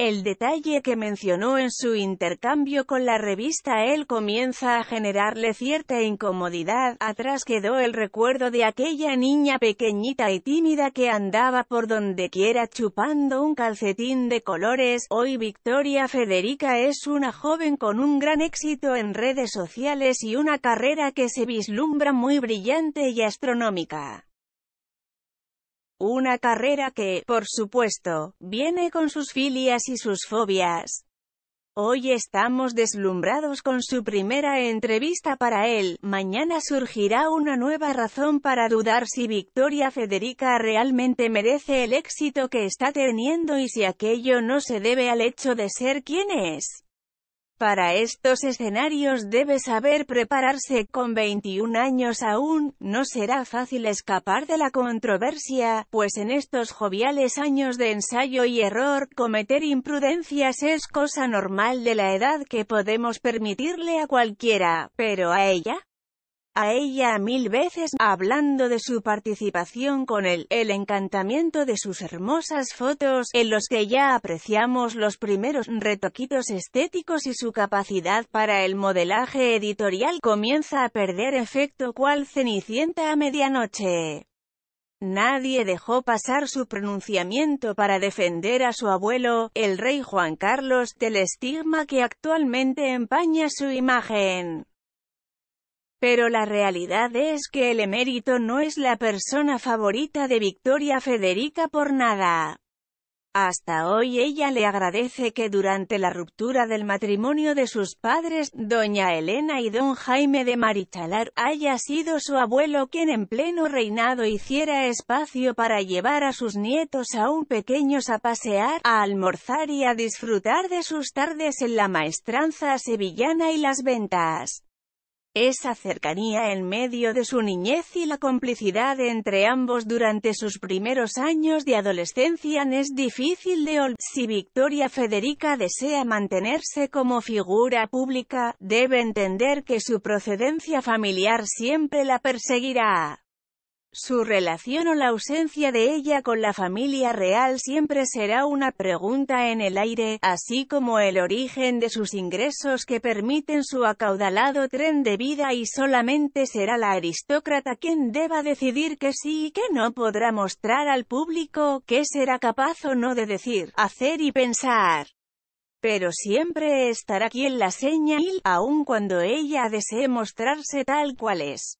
El detalle que mencionó en su intercambio con la revista él comienza a generarle cierta incomodidad. Atrás quedó el recuerdo de aquella niña pequeñita y tímida que andaba por donde quiera chupando un calcetín de colores. Hoy Victoria Federica es una joven con un gran éxito en redes sociales y una carrera que se vislumbra muy brillante y astronómica. Una carrera que, por supuesto, viene con sus filias y sus fobias. Hoy estamos deslumbrados con su primera entrevista para él. Mañana surgirá una nueva razón para dudar si Victoria Federica realmente merece el éxito que está teniendo y si aquello no se debe al hecho de ser quien es. Para estos escenarios debe saber prepararse. Con 21 años aún, no será fácil escapar de la controversia, pues en estos joviales años de ensayo y error, cometer imprudencias es cosa normal de la edad que podemos permitirle a cualquiera, pero a ella mil veces. Hablando de su participación con el encantamiento de sus hermosas fotos, en los que ya apreciamos los primeros retoquitos estéticos y su capacidad para el modelaje editorial, comienza a perder efecto cual Cenicienta a medianoche. Nadie dejó pasar su pronunciamiento para defender a su abuelo, el rey Juan Carlos, del estigma que actualmente empaña su imagen. Pero la realidad es que el emérito no es la persona favorita de Victoria Federica por nada. Hasta hoy ella le agradece que durante la ruptura del matrimonio de sus padres, doña Elena y don Jaime de Marichalar, haya sido su abuelo quien en pleno reinado hiciera espacio para llevar a sus nietos aún pequeños a pasear, a almorzar y a disfrutar de sus tardes en la maestranza sevillana y las ventas. Esa cercanía en medio de su niñez y la complicidad entre ambos durante sus primeros años de adolescencia es difícil de olvidar. Si Victoria Federica desea mantenerse como figura pública, debe entender que su procedencia familiar siempre la perseguirá. Su relación o la ausencia de ella con la familia real siempre será una pregunta en el aire, así como el origen de sus ingresos que permiten su acaudalado tren de vida, y solamente será la aristócrata quien deba decidir qué sí y qué no podrá mostrar al público, qué será capaz o no de decir, hacer y pensar. Pero siempre estará quien la señale, aun cuando ella desee mostrarse tal cual es.